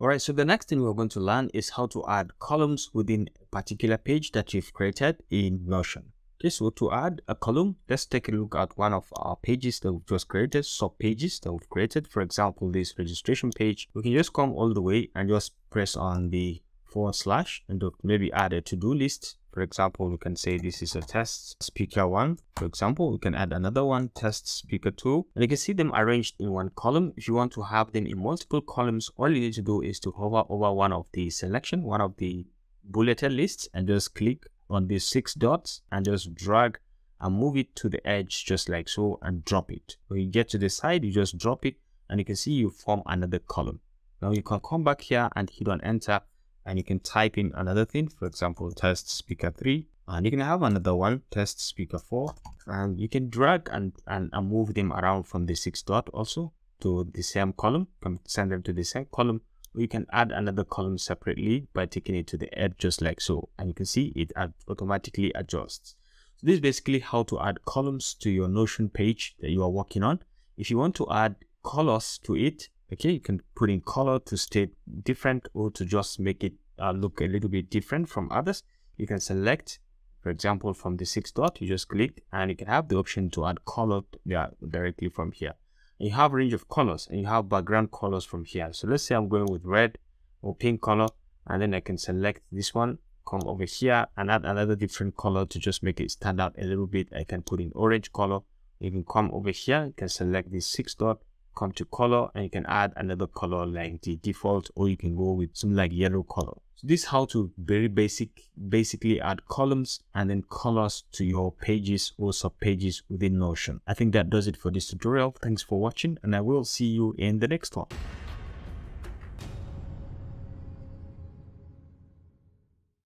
Alright, so the next thing we're going to learn is how to add columns within a particular page that you've created in Notion. Okay, so to add a column, let's take a look at one of our pages that we've just created, sub pages that we've created. For example, this registration page, we can just come all the way and just press on the / and maybe add a to-do list. For example, we can say this is a test speaker 1. For example, we can add another one, test speaker 2. And you can see them arranged in one column. If you want to have them in multiple columns, all you need to do is to hover over one of the selection, one of the bulleted lists, and just click on these 6 dots and just drag and move it to the edge just like so and drop it. When you get to the side, you just drop it and you can see you form another column. Now you can come back here and hit on enter. And you can type in another thing, for example, test speaker 3, and you can have another one, test speaker 4, and you can drag and move them around from the 6 dot also to the same column. You can send them to the same column, or you can add another column separately by taking it to the edge just like so, and you can see it automatically adjusts. So this is basically how to add columns to your Notion page that you are working on. If you want to add colors to it, okay, you can put in color to stay different or to just make it look a little bit different from others. You can select, for example, from the 6 dot, you just click and you can have the option to add color directly from here. And you have a range of colors and you have background colors from here. So let's say I'm going with red or pink color, and then I can select this one, come over here and add another different color to just make it stand out a little bit. I can put in orange color. You can come over here, you can select this 6 dot, come to color, and you can add another color like the default, or you can go with something like yellow color. So this is how to basically add columns and then colors to your pages or sub pages within Notion. I think that does it for this tutorial. Thanks for watching, and I will see you in the next one.